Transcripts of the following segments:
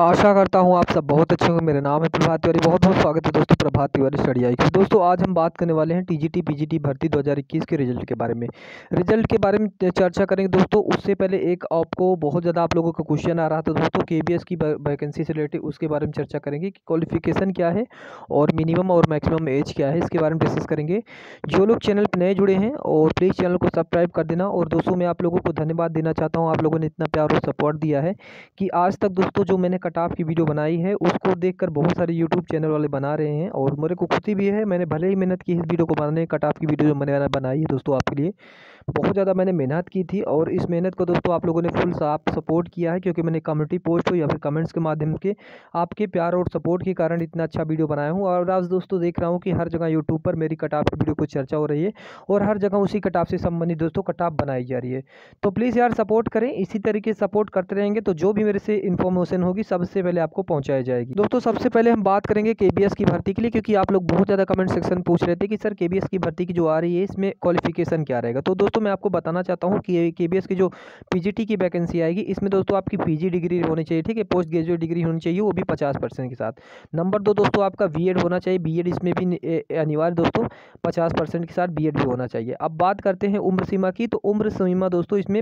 आशा करता हूँ आप सब बहुत अच्छे होंगे। मेरा नाम है प्रभात तिवारी। बहुत बहुत स्वागत है दोस्तों प्रभात तिवारी स्टडी आईक्यू। दोस्तों आज हम बात करने वाले हैं टीजीटी पीजीटी भर्ती 2021 के रिजल्ट के बारे में। रिजल्ट के बारे में चर्चा करेंगे दोस्तों। उससे पहले एक आपको बहुत ज़्यादा आप लोगों का क्वेश्चन आ रहा था दोस्तों केबीएस की वैकेंसी से रिलेटेड, उसके बारे में चर्चा करेंगे कि क्वालिफिकेशन क्या है और मिनिमम और मैक्सिमम एज क्या है, इसके बारे में डिस्कस करेंगे। जो लोग चैनल पर नए जुड़े हैं और प्लीज़ चैनल को सब्सक्राइब कर देना। और दोस्तों मैं आप लोगों को धन्यवाद देना चाहता हूँ, आप लोगों ने इतना प्यार और सपोर्ट दिया है कि आज तक दोस्तों जो मैंने कट ऑफ की वीडियो बनाई है उसको देखकर बहुत सारे यूट्यूब चैनल वाले बना रहे हैं और मेरे को खुशी भी है। मैंने भले ही मेहनत की इस वीडियो को बनाने, कट ऑफ की वीडियो जो मैंने बनाई है दोस्तों आपके लिए बहुत ज़्यादा मैंने मेहनत की थी। और इस मेहनत को दोस्तों आप लोगों ने फुल साफ सपोर्ट किया है, क्योंकि मैंने कम्युनिटी पोस्ट हो या फिर कमेंट्स के माध्यम के आपके प्यार और सपोर्ट के कारण इतना अच्छा वीडियो बनाया हूँ। और आज दोस्तों देख रहा हूँ कि हर जगह यूट्यूब पर मेरी कट ऑफ की वीडियो को चर्चा हो रही है और हर जगह उसी कट ऑफ से संबंधित दोस्तों कट ऑफ बनाई जा रही है। तो प्लीज़ यार सपोर्ट करें, इसी तरीके सपोर्ट करते रहेंगे तो जो भी मेरे से इन्फॉर्मेशन होगी सबसे पहले आपको पहुंचाई जाएगी। दोस्तों सबसे पहले हम बात करेंगे केबीएस की भर्ती के लिए, क्योंकि आप लोग बहुत ज़्यादा कमेंट सेक्शन पूछ रहे थे कि सर केबीएस की भर्ती की जो आ रही है इसमें क्वालिफिकेशन क्या रहेगा। तो दोस्तों मैं आपको बताना चाहता हूं कि केबीएस की जो पीजीटी की वैकेंसी आएगी इसमें दोस्तों आपकी पीजी डिग्री होनी चाहिए, ठीक है, पोस्ट ग्रेजुएट डिग्री होनी चाहिए, वो भी 50% के साथ। नंबर दो दोस्तों आपका बीएड होना चाहिए, बीएड इसमें भी अनिवार्य दोस्तों 50% के साथ बीएड भी होना चाहिए। अब बात करते हैं उम्र सीमा की, तो उम्र सीमा दोस्तों इसमें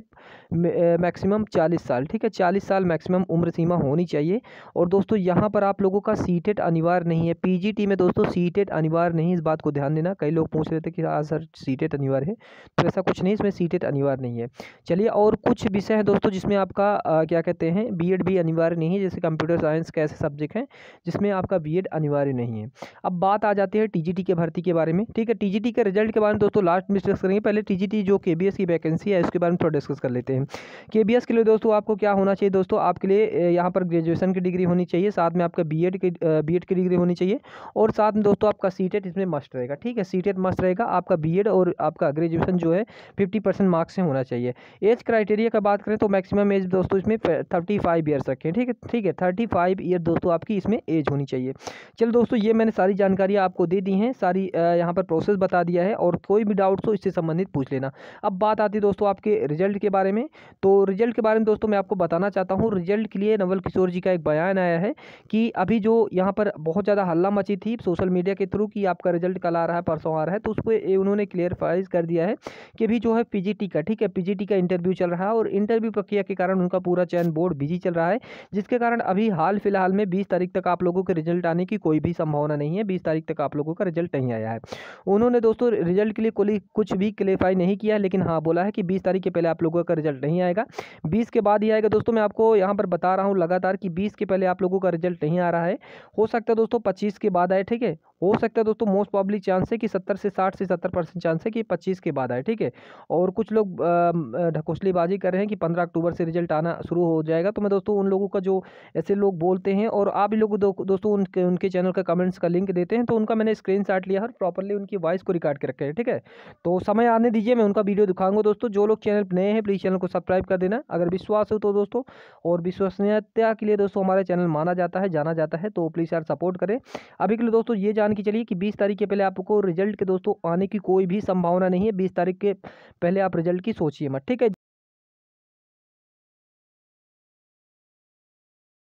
मैक्सिमम 40 साल, ठीक है, 40 साल मैक्सिमम उम्र सीमा होनी चाहिए। और दोस्तों यहाँ पर आप लोगों का सीटेट अनिवार्य नहीं है, पीजीटी में दोस्तों सीटेट अनिवार्य नहीं, इस बात को ध्यान देना। कई लोग पूछ रहे थे कि हाँ सर सीटेट अनिवार्य है, तो ऐसा कुछ नहीं, इसमें सीटेट अनिवार्य नहीं है। चलिए, और कुछ विषय है दोस्तों जिसमें आपका क्या कहते हैं बीएड भी अनिवार्य नहीं है, जैसे कंप्यूटर साइंस के ऐसे सब्जेक्ट हैं जिसमें आपका बीएड अनिवार्य नहीं है। अब बात आ जाती है टीजीटी के भर्ती के बारे में, ठीक है। टीजीटी के रिजल्ट के बारे में दोस्तों लास्ट में डिस्कस करेंगे, पहले टीजीटी जो केबीएस की वैकेंसी है उसके बारे में थोड़ा डिस्कस कर लेते हैं। केबीएस के लिए दोस्तों आपको क्या होना चाहिए दोस्तों, आपके लिए यहाँ पर ग्रेजुएशन की डिग्री होनी चाहिए, साथ में आपका बीएड की डिग्री होनी चाहिए और साथ में दोस्तों आपका सीटेट इसमें मस्ट रहेगा, ठीक है, सीटेट मस्ट रहेगा। आपका बीएड और आपका ग्रेजुएशन जो है 50% मार्क्स से होना चाहिए। एज क्राइटेरिया का बात करें तो मैक्सिमम एज दोस्तों इसमें 35 ईयर्स रखें, ठीक है 35 ईयर दोस्तों आपकी इसमें एज होनी चाहिए। चलो दोस्तों ये मैंने सारी जानकारियाँ आपको दे दी हैं, सारी यहाँ पर प्रोसेस बता दिया है, और कोई भी डाउट्स हो इससे संबंधित पूछ लेना। अब बात आती है दोस्तों आपके रिजल्ट के बारे में, तो रिजल्ट के बारे में दोस्तों मैं आपको बताना चाहता हूँ, रिजल्ट के लिए नवल किशोर जी का एक बयान आया है कि अभी जो यहाँ पर बहुत ज़्यादा हल्ला मची थी सोशल मीडिया के थ्रू कि आपका रिजल्ट कल आ रहा है परसों आ रहा है, तो उस पर उन्होंने क्लियरफाइज कर दिया है कि अभी जो है पीजीटी का, ठीक है, पीजीटी का इंटरव्यू चल रहा है और इंटरव्यू प्रक्रिया के कारण उनका पूरा चयन बोर्ड बिजी चल रहा है, जिसके कारण अभी हाल फिलहाल में 20 तारीख तक आप लोगों के रिजल्ट आने की कोई भी संभावना नहीं है। 20 तारीख तक आप लोगों का रिजल्ट नहीं आया है। उन्होंने दोस्तों रिजल्ट के लिए कुछ भी क्लियरफाई नहीं किया, लेकिन हाँ बोला है कि 20 तारीख के पहले आप लोगों का रिजल्ट नहीं आएगा, 20 के बाद ही आएगा। दोस्तों मैं आपको यहाँ पर बता रहा हूँ लगातार कि 20 के पहले आप लोगों का रिजल्ट नहीं आ रहा है, हो सकता है दोस्तों 25 के बाद आए, ठीक है, हो सकता है दोस्तों मोस्ट पब्लिक चांस है कि 70 से 60 से 70% चांस है कि 25 के बाद आए, ठीक है। और कुछ लोग ढकोसलेबाजी कर रहे हैं कि 15 अक्टूबर से रिजल्ट आना शुरू हो जाएगा, तो मैं दोस्तों उन लोगों का जो ऐसे लोग बोलते हैं और आप ही लोग दोस्तों उनके चैनल का कमेंट्स का लिंक देते हैं, तो उनका मैंने स्क्रीनशॉट लिया और प्रॉपरली उनकी वॉइस को रिकॉर्ड कर रखा है, ठीक है। तो समय आने दीजिए, मैं उनका वीडियो दिखाऊंगा। दोस्तों जो लोग चैनल पर नए हैं प्लीज़ चैनल को सब्सक्राइब कर देना अगर विश्वास हो तो दोस्तों, और विश्वसनीयता के लिए दोस्तों हमारा चैनल माना जाता है, जाना जाता है, तो प्लीज़ यार सपोर्ट करें। अभी के लिए दोस्तों ये कि चलिए कि 20 तारीख के पहले आपको रिजल्ट के दोस्तों आने की कोई भी संभावना नहीं है, 20 तारीख के पहले आप रिजल्ट की सोचिए मत, ठीक है।